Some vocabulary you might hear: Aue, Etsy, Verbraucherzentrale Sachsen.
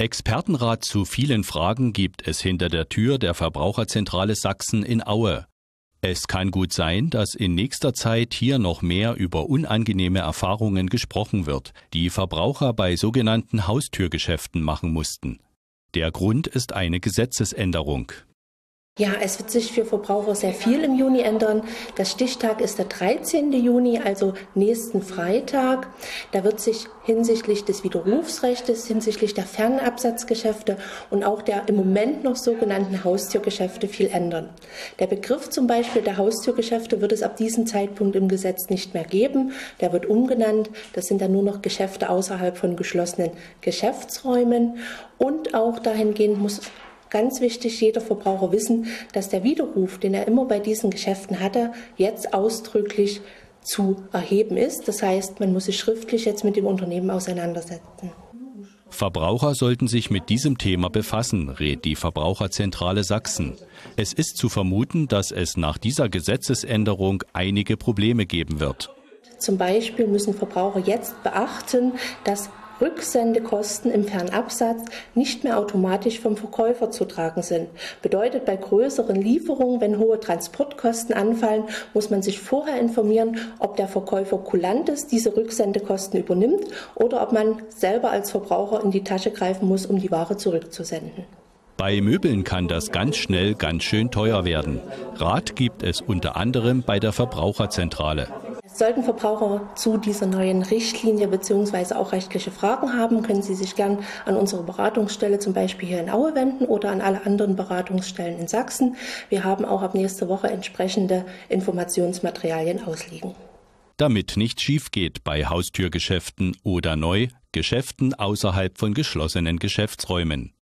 Expertenrat zu vielen Fragen gibt es hinter der Tür der Verbraucherzentrale Sachsen in Aue. Es kann gut sein, dass in nächster Zeit hier noch mehr über unangenehme Erfahrungen gesprochen wird, die Verbraucher bei sogenannten Haustürgeschäften machen mussten. Der Grund ist eine Gesetzesänderung. Ja, es wird sich für Verbraucher sehr viel im Juni ändern. Der Stichtag ist der 13. Juni, also nächsten Freitag. Da wird sich hinsichtlich des Widerrufsrechts, hinsichtlich der Fernabsatzgeschäfte und auch der im Moment noch sogenannten Haustürgeschäfte viel ändern. Der Begriff zum Beispiel der Haustürgeschäfte wird es ab diesem Zeitpunkt im Gesetz nicht mehr geben. Der wird umgenannt. Das sind dann nur noch Geschäfte außerhalb von geschlossenen Geschäftsräumen. Und auch dahingehend muss ganz wichtig, jeder Verbraucher wissen, dass der Widerruf, den er immer bei diesen Geschäften hatte, jetzt ausdrücklich zu erheben ist. Das heißt, man muss sich schriftlich jetzt mit dem Unternehmen auseinandersetzen. Verbraucher sollten sich mit diesem Thema befassen, rät die Verbraucherzentrale Sachsen. Es ist zu vermuten, dass es nach dieser Gesetzesänderung einige Probleme geben wird. Zum Beispiel müssen Verbraucher jetzt beachten, dass Rücksendekosten im Fernabsatz nicht mehr automatisch vom Verkäufer zu tragen sind. Bedeutet, bei größeren Lieferungen, wenn hohe Transportkosten anfallen, muss man sich vorher informieren, ob der Verkäufer kulant ist, diese Rücksendekosten übernimmt oder ob man selber als Verbraucher in die Tasche greifen muss, um die Ware zurückzusenden. Bei Möbeln kann das ganz schnell ganz schön teuer werden. Rat gibt es unter anderem bei der Verbraucherzentrale. Sollten Verbraucher zu dieser neuen Richtlinie bzw. auch rechtliche Fragen haben, können Sie sich gern an unsere Beratungsstelle zum Beispiel hier in Aue wenden oder an alle anderen Beratungsstellen in Sachsen. Wir haben auch ab nächster Woche entsprechende Informationsmaterialien ausliegen. Damit nichts schief geht bei Haustürgeschäften oder neu Geschäften außerhalb von geschlossenen Geschäftsräumen.